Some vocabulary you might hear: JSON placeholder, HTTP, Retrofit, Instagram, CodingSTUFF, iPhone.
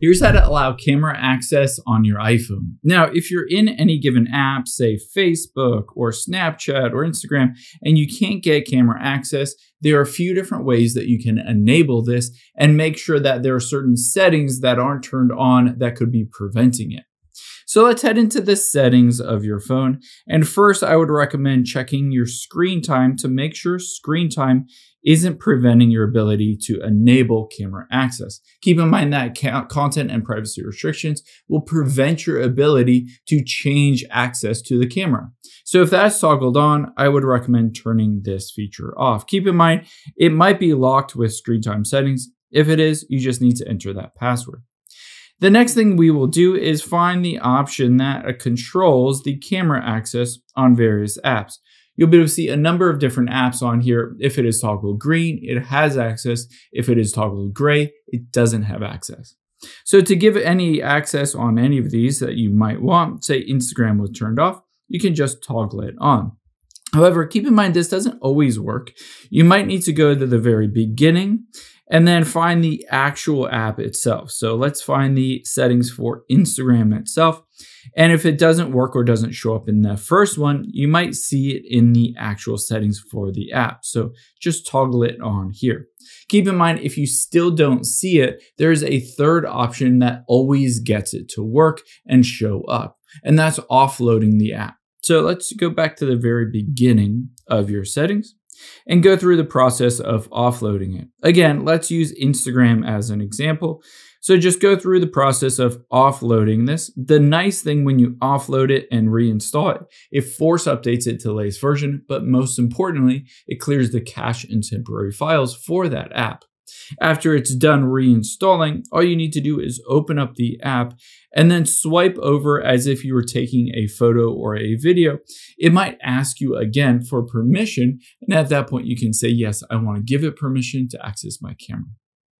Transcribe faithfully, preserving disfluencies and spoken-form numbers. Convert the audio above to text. Here's how to allow camera access on your iPhone. Now, if you're in any given app, say Facebook or Snapchat or Instagram, and you can't get camera access, there are a few different ways that you can enable this and make sure that there are certain settings that aren't turned on that could be preventing it. So let's head into the settings of your phone. And first, I would recommend checking your screen time to make sure screen time isn't preventing your ability to enable camera access. Keep in mind that content and privacy restrictions will prevent your ability to change access to the camera. So if that's toggled on, I would recommend turning this feature off. Keep in mind, it might be locked with screen time settings. If it is, you just need to enter that password. The next thing we will do is find the option that controls the camera access on various apps. You'll be able to see a number of different apps on here. If it is toggled green, it has access. If it is toggled gray, it doesn't have access. So to give any access on any of these that you might want, say Instagram was turned off, you can just toggle it on. However, keep in mind, this doesn't always work. You might need to go to the very beginning and then find the actual app itself. So let's find the settings for Instagram itself. And if it doesn't work or doesn't show up in the first one, you might see it in the actual settings for the app. So just toggle it on here. Keep in mind, if you still don't see it, there's a third option that always gets it to work and show up, and that's offloading the app. So let's go back to the very beginning of your settings and go through the process of offloading it. Again, let's use Instagram as an example. So just go through the process of offloading this. The nice thing when you offload it and reinstall it, it force updates it to the latest version, but most importantly, it clears the cache and temporary files for that app. After it's done reinstalling, all you need to do is open up the app and then swipe over as if you were taking a photo or a video. It might ask you again for permission, and at that point you can say, yes, I want to give it permission to access my camera.